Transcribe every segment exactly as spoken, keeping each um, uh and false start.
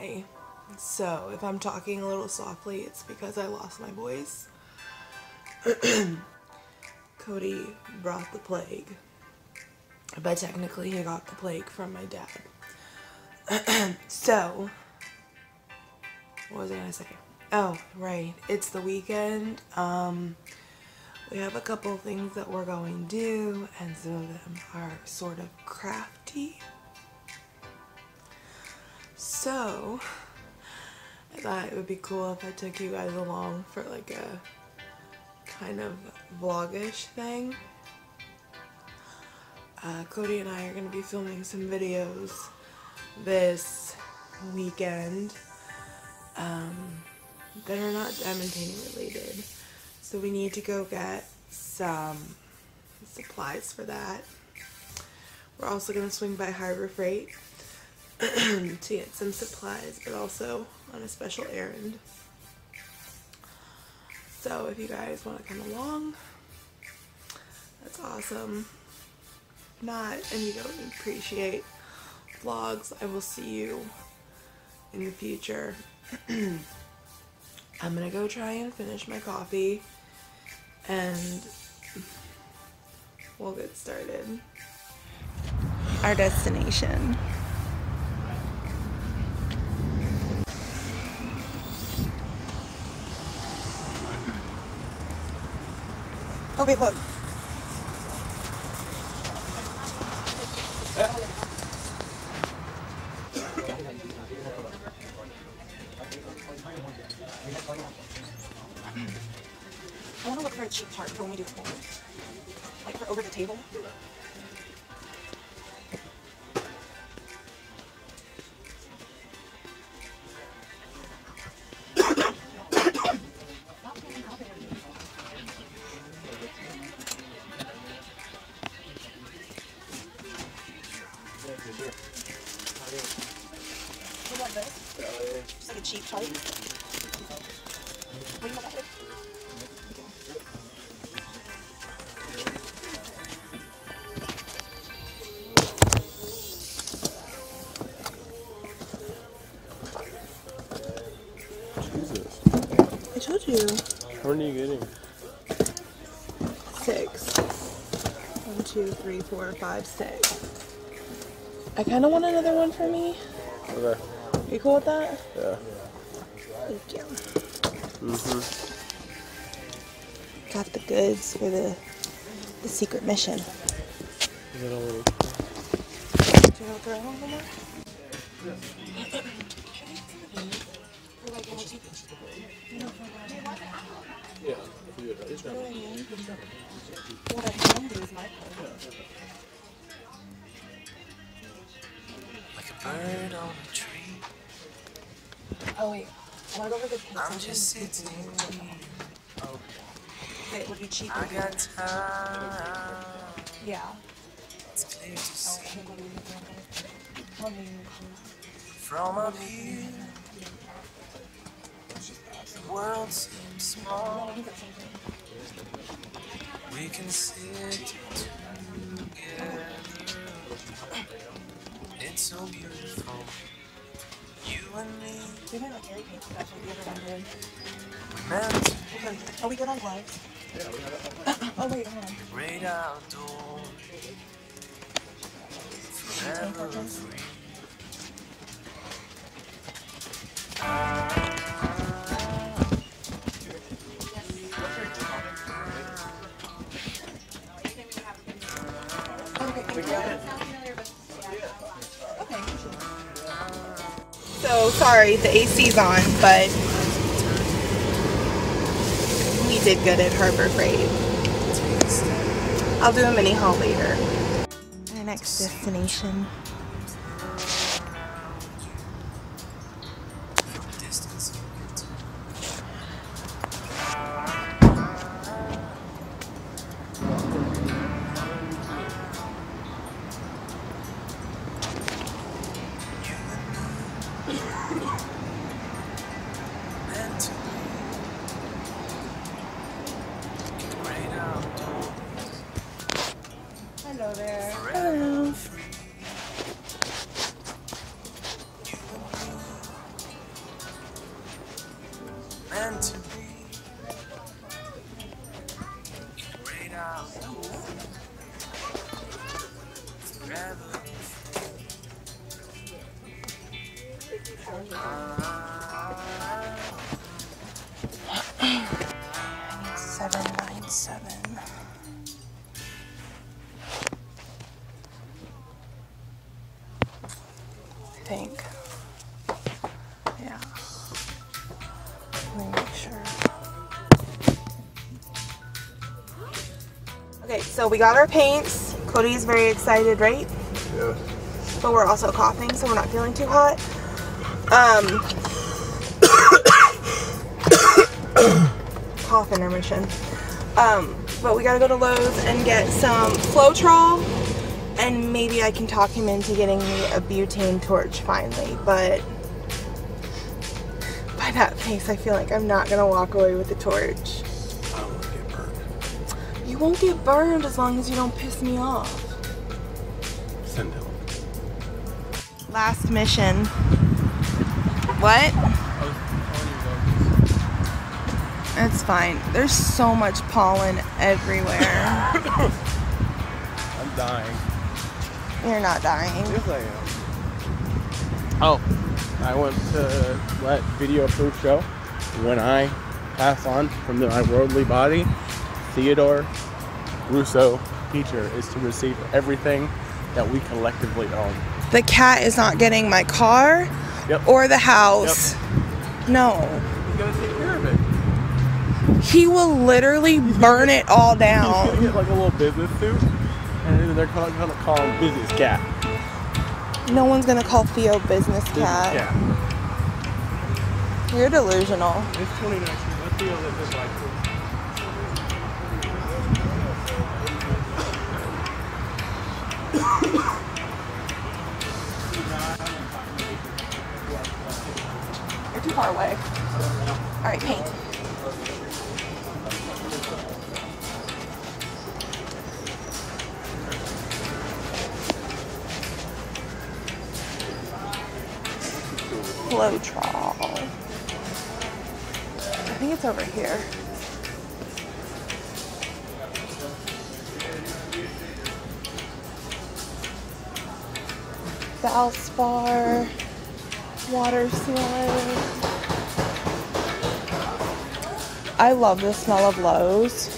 high. So if I'm talking a little softly, it's because I lost my voice. Cody brought the plague. But technically he got the plague from my dad. So, what was I gonna say? Oh, right. It's the weekend. Um, we have a couple things that we're going to do, and some of them are sort of crafty. So, I thought it would be cool if I took you guys along for like a kind of vlogish thing. Uh, Cody and I are going to be filming some videos this weekend um, that are not diamond related. So we need to go get some supplies for that. We're also going to swing by Harbor Freight to get some supplies, but also on a special errand. So if you guys want to come along, that's awesome. If not, and you don't appreciate vlogs, I will see you in the future. I'm gonna go try and finish my coffee, and we'll get started. Our destination. Okay, look. I want to look for a cheap chart for when we do corn. Like for over the table. Just like a cheap chart. What do you want that? Jesus. I told you. How many are you getting? Six. One, two, three, four, five, six. I kind of want another one for me. Okay. You cool with that? Yeah. Thank you. Mm-hmm. Got the goods for the the secret mission. Is it all right? Do you want to throw one more? Yeah. What I can do is my part. Like a bird on a tree. Oh wait, I want to go over the pizza. I'm just sitting. Oh. It would be cheap. I got time. Yeah. It's clear to see. From up here, the world seems small. We can sit together. It's so beautiful. You and me. We didn't have Gary Page, that's what the other one did. Are we good on gloves? Yeah, we got it. Oh, wait, hold on. Right outdoor. Forever free. So sorry, the A C's on, but we did good at Harbor Freight. I'll do a mini haul later. Our next destination. Hello there. Hello. I need seven ninety-seven. I think. Yeah. Let me make sure. Okay, so we got our paints. Cody's very excited, right? Yeah. But we're also coughing, so we're not feeling too hot. Um, cough intermission. Um, but we gotta go to Lowe's and get some Floetrol, and maybe I can talk him into getting me a butane torch finally. But by that pace, I feel like I'm not gonna walk away with the torch. I won't get burned. You won't get burned as long as you don't piss me off. Send help. Last mission. What? It's fine. There's so much pollen everywhere. I'm dying. You're not dying. Yes, I am. Oh, I went to that video proof show. When I pass on from my worldly body, Theodore Russo, teacher, is to receive everything that we collectively own. The cat is not getting my car, yep, or the house. Yep. No. He's gonna take care of it. He will literally burn it all down. He's gonna get like a little business suit, and they're gonna call, call him Business Cat. No one's gonna call Theo Business Cat. Yeah. You're delusional. It's twenty-nine. Let Theo live his life. You're too far away. All right, paint. Floetrol. I think it's over here. Valspar, water slide. I love the smell of Lowe's.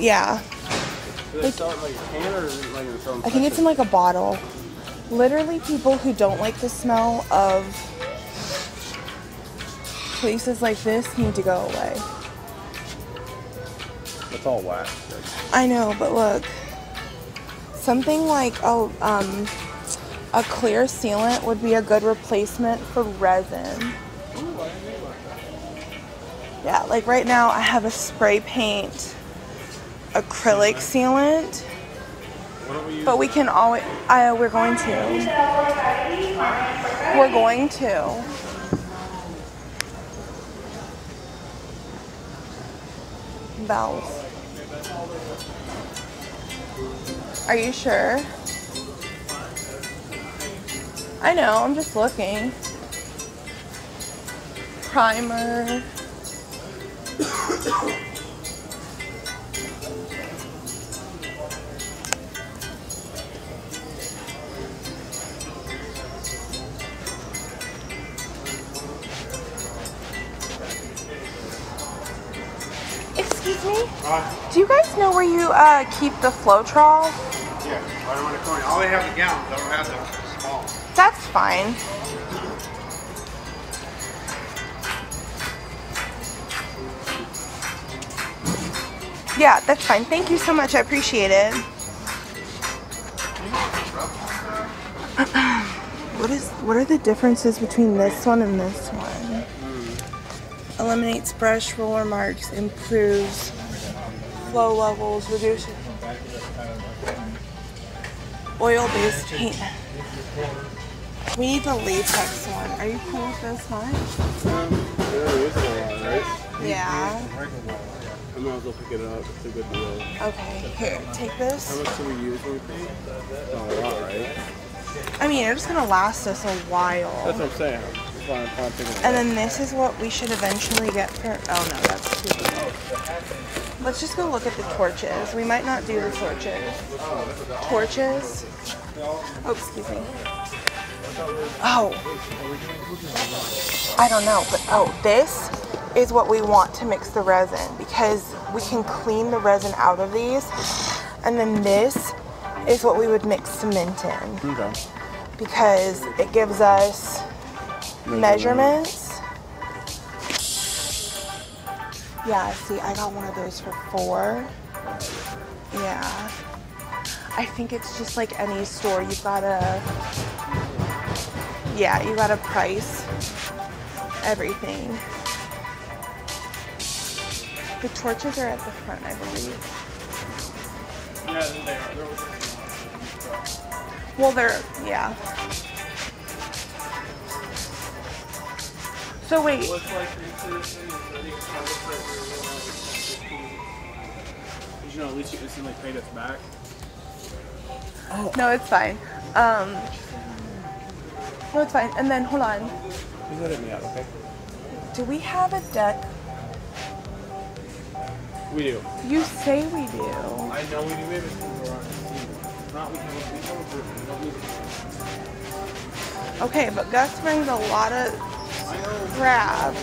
Yeah. Like, I think it's in like a bottle. Literally, people who don't like the smell of places like this need to go away. It's all whack. I know, but look, something like a, um, a clear sealant would be a good replacement for resin. Yeah, like right now I have a spray paint acrylic sealant, but we can always, I, we're going to, we're going to. Valves. Are you sure? I know, I'm just looking. Primer. Excuse me? Uh, Do you guys know where you uh, keep the Floetrol? Yeah, I don't want to call you. I only have the gallons, I don't have the small. That's fine. Yeah, that's fine. Thank you so much. I appreciate it. What is? What are the differences between this one and this one? Eliminates brush roller marks, improves flow levels, reduces oil-based paint. We need the latex one. Are you cool with this one? Yeah. I might as well pick it up. It's a good deal. Okay, here, take this. How much do we use when we paint? Not a lot, right? I mean, it's gonna last us a while. That's what I'm saying. And then this is what we should eventually get for, oh no, that's too big. Let's just go look at the torches. We might not do the torches. Torches. Oh, excuse me. Oh. I don't know, but oh, this is what we want to mix the resin, because we can clean the resin out of these, and then this is what we would mix cement in. Okay. Because it gives us measurements. Yeah, see, I got one of those for four. Yeah. I think it's just like any store. You've got to, yeah, you got to price everything. The torches are at the front, I believe. Yeah, they are. Well, they're, yeah. So wait. You know, at least you can see my paint us back. Oh. No, it's fine. Um, no, it's fine. And then, hold on. You let me out, okay? Do we have a deck? We do. You say we do. I know we do. We have a not we can. Okay, but Gus brings a lot of crap.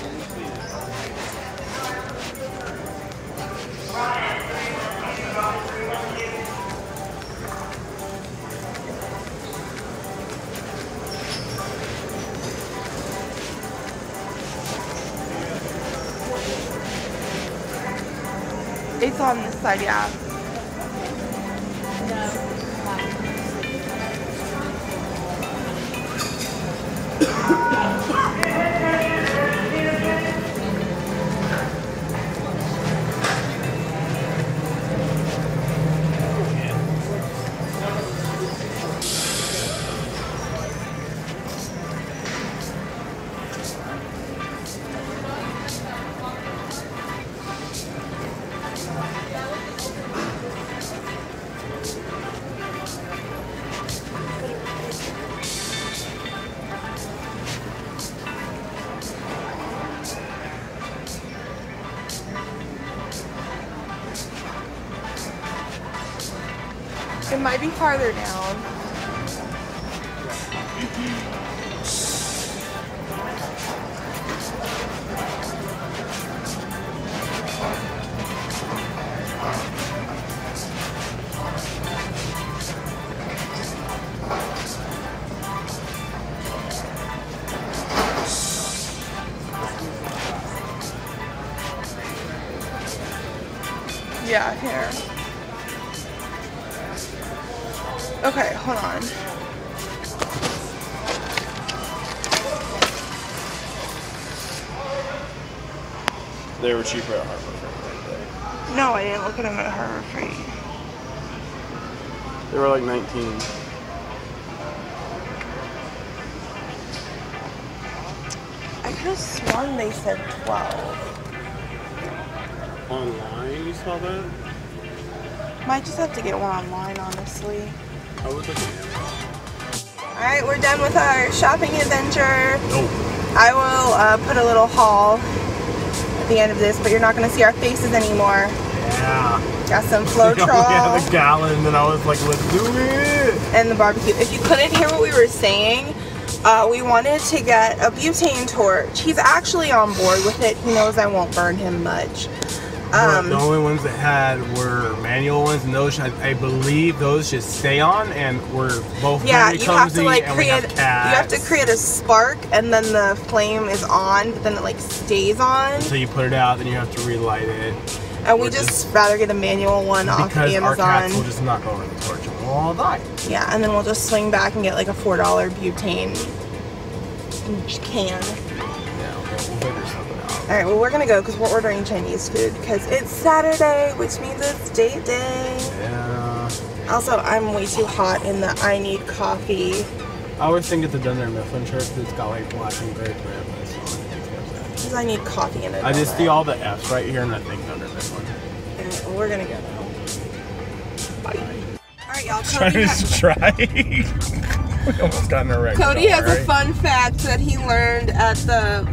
It's on this side, yeah. It might be farther down. Yeah, here. Okay, hold on. They were cheaper at Harbor Freight. No, I didn't look at them at Harbor Freight. They were like nineteen. I could have sworn they said twelve. Online, you saw that? Might just have to get one online, honestly. Alright, we're done with our shopping adventure. Nope. I will uh, put a little haul at the end of this, but you're not going to see our faces anymore. Yeah. Got some Floetrol. Yeah, the gallon, and I was like, let's do it! And the barbecue. If you couldn't hear what we were saying, uh, we wanted to get a butane torch. He's actually on board with it. He knows I won't burn him much. Um, the only ones that had were manual ones, and those, I, I believe, those just stay on, and we're both yeah. Very you have to like create. Have you have to create a spark, and then the flame is on, but then it like stays on. So you put it out, then you have to relight it. And we just, just rather get a manual one off Amazon. Our cats will just knock over the torch and we'll all die. Yeah, and then we'll just swing back and get like a four dollar butane can. Yeah, we'll, we'll figure something. Alright, well we're gonna go because we're ordering Chinese food because it's Saturday, which means it's date day. Yeah. Also, I'm way too hot in the I need coffee. I always think it's the Dunder Mifflin shirt that's got like black and gray ribbons on it. Because I need coffee in it. I just see all the F's right here and I think Dunder Mifflin. And we're gonna go now. Bye. Alright y'all, Cody has, we almost got in a wreck. Cody has a fun fact that he learned at the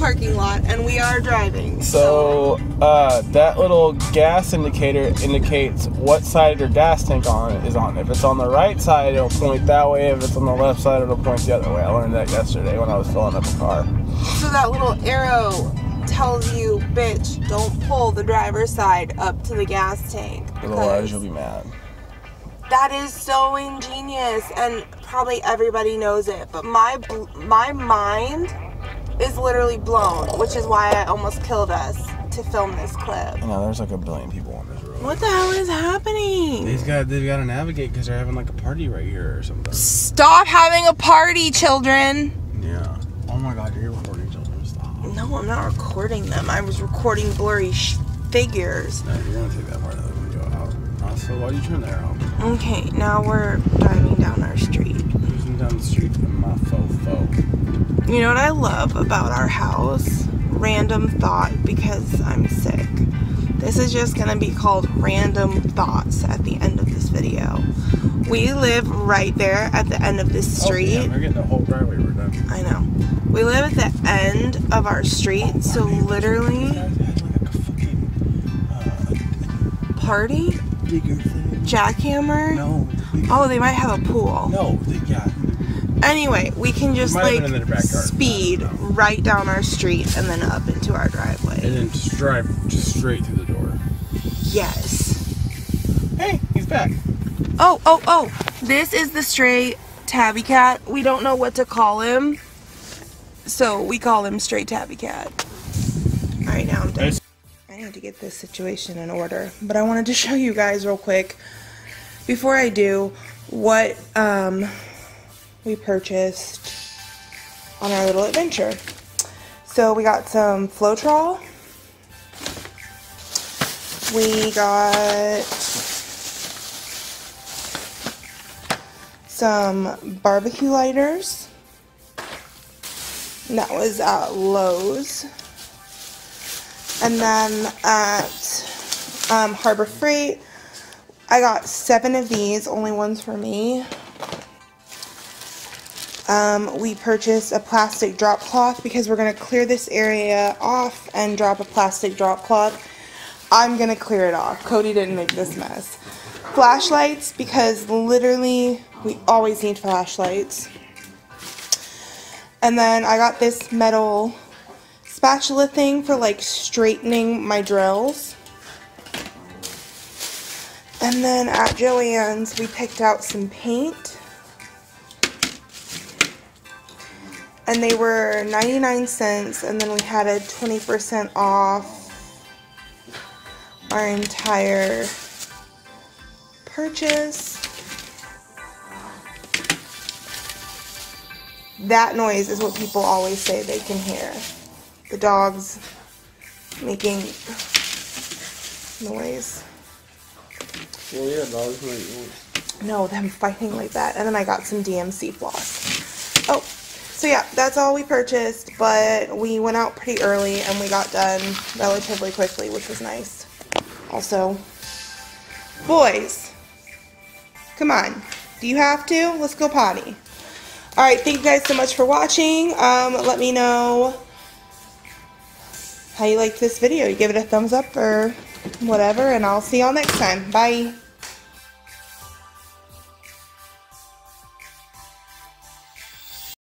parking lot, and we are driving. So, so. Uh, that little gas indicator indicates what side your gas tank on is on. If it's on the right side, it'll point that way. If it's on the left side, it'll point the other way. I learned that yesterday when I was filling up a car. So that little arrow tells you, bitch, don't pull the driver's side up to the gas tank. Otherwise, you'll be mad. That is so ingenious, and probably everybody knows it, but my my mind is literally blown, which is why I almost killed us to film this clip. No, there's like a billion people on this road. What the hell is happening? These guys, they've got to navigate because they're having like a party right here or something. Stop having a party, children. Yeah. Oh my God, you're recording children. Stop. No, I'm not recording them. I was recording blurry sh figures. No, you're gonna take that part out of the video out. Also, why do you turn that around? Okay, now we're driving down our street. Cruising down the street from my fofo. You know what I love about our house? Random thought, because I'm sick. This is just gonna be called random thoughts at the end of this video. We live right there at the end of this street. Oh, yeah, we're getting the whole driveway we're done. I know. We live at the end of our street, oh, so literally. You guys had like a fucking, uh, party? Bigger thing. Jackhammer? No. Oh, they might have a pool. No, they, yeah. Anyway, we can just like speed right down our street and then up into our driveway. And then just drive just straight through the door. Yes. Hey, he's back. Oh, oh, oh. This is the stray tabby cat. We don't know what to call him, so we call him stray tabby cat. Alright, now I'm done. I need to get this situation in order, but I wanted to show you guys real quick before I do what um, we purchased on our little adventure. So we got some Floetrol, we got some barbecue lighters, and that was at Lowe's. And then at um, Harbor Freight, I got seven of these, only ones for me. Um, we purchased a plastic drop cloth because we're going to clear this area off and drop a plastic drop cloth. I'm going to clear it off. Cody didn't make this mess. Flashlights, because literally we always need flashlights. And then I got this metal spatula thing for like straightening my drills. And then at Joann's we picked out some paint, and they were ninety-nine cents, and then we had a twenty percent off our entire purchase. That noise is what people always say they can hear. The dogs making noise. Well, yeah, dogs make noise. No, them fighting like that. And then I got some D M C floss. Oh, so yeah, that's all we purchased, but we went out pretty early and we got done relatively quickly, which was nice. Also, boys, come on. Do you have to? Let's go potty. All right, thank you guys so much for watching. Um, let me know how you liked this video. You give it a thumbs up or whatever, and I'll see y'all next time. Bye.